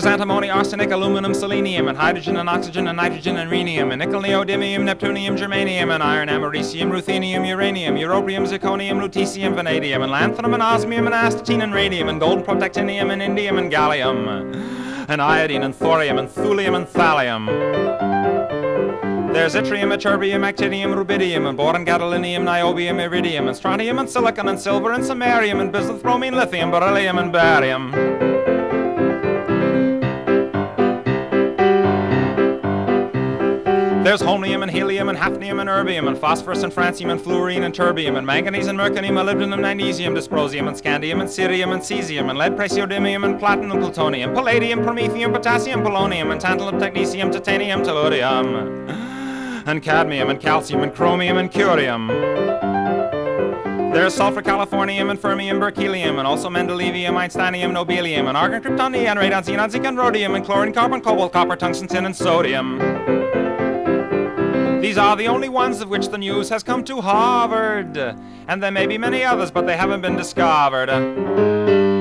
There's antimony, arsenic, aluminum, selenium, and hydrogen and oxygen and nitrogen and rhenium, and nickel, neodymium, neptunium, germanium, and iron, americium, ruthenium, uranium, europium, zirconium, lutetium, vanadium, and lanthanum, and osmium, and astatine, and radium, and gold, protactinium, and indium, and gallium, and iodine, and thorium, and thulium, and thallium. There's yttrium, ytterbium, actinium, rubidium, and boron, gadolinium, niobium, iridium, and strontium, and silicon, and silver, and samarium, and bismuth, bromine, lithium, beryllium, and barium. There's holmium, and helium, and hafnium, and erbium, and phosphorus, and francium, and fluorine, and terbium, and manganese, and mercury, molybdenum, magnesium, dysprosium, and scandium, and cerium, and cesium, and lead, praseodymium, and platinum, plutonium, palladium, promethium, potassium, polonium, and tantalum, technetium, titanium, tellurium, and cadmium, and calcium, and chromium, and curium. There's sulfur, californium, and fermium, berkelium, and also mendelevium, einsteinium, nobelium, and argon, krypton, and radon, xenon, zinc, and rhodium, and chlorine, carbon, cobalt, copper, tungsten, tin, and sodium. These are the only ones of which the news has come to Harvard. And there may be many others, but they haven't been discovered.